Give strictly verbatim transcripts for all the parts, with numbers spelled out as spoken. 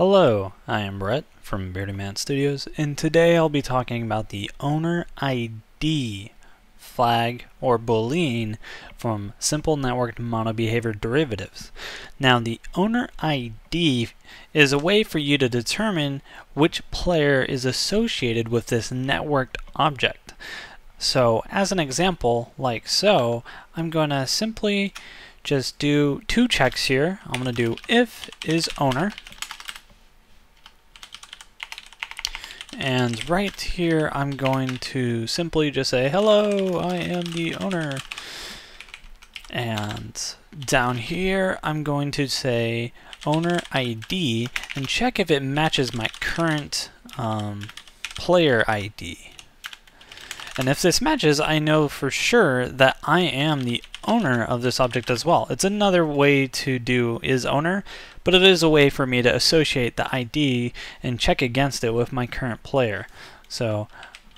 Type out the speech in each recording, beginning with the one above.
Hello, I am Brett from Bearded Man Studios, and today I'll be talking about the owner I D flag or boolean from Simple Networked Mono Behavior Derivatives. Now, the owner I D is a way for you to determine which player is associated with this networked object. So, as an example, like so, I'm going to simply just do two checks here. I'm going to do if is owner. And right here, I'm going to simply just say, hello, I am the owner. And down here, I'm going to say owner I D and check if it matches my current um, player I D. And if this matches, I know for sure that I am the owner of this object as well. It's another way to do is owner, but it is a way for me to associate the I D and check against it with my current player. So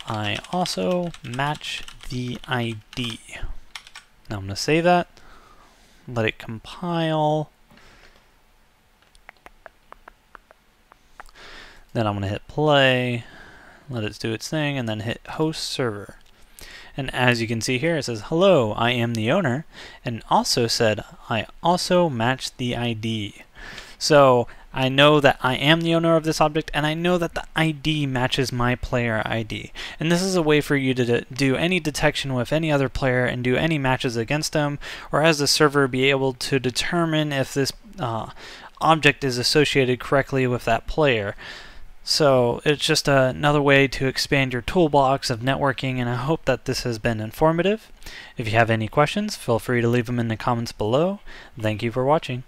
I also match the I D. Now I'm going to save that, let it compile. Then I'm going to hit play, let it do its thing, and then hit host server. And as you can see here, it says, hello, I am the owner, and also said, I also match the I D. So I know that I am the owner of this object, and I know that the I D matches my player I D. And this is a way for you to do any detection with any other player and do any matches against them, or as the server be able to determine if this uh, object is associated correctly with that player. So it's just another way to expand your toolbox of networking, and I hope that this has been informative. If you have any questions, feel free to leave them in the comments below. Thank you for watching.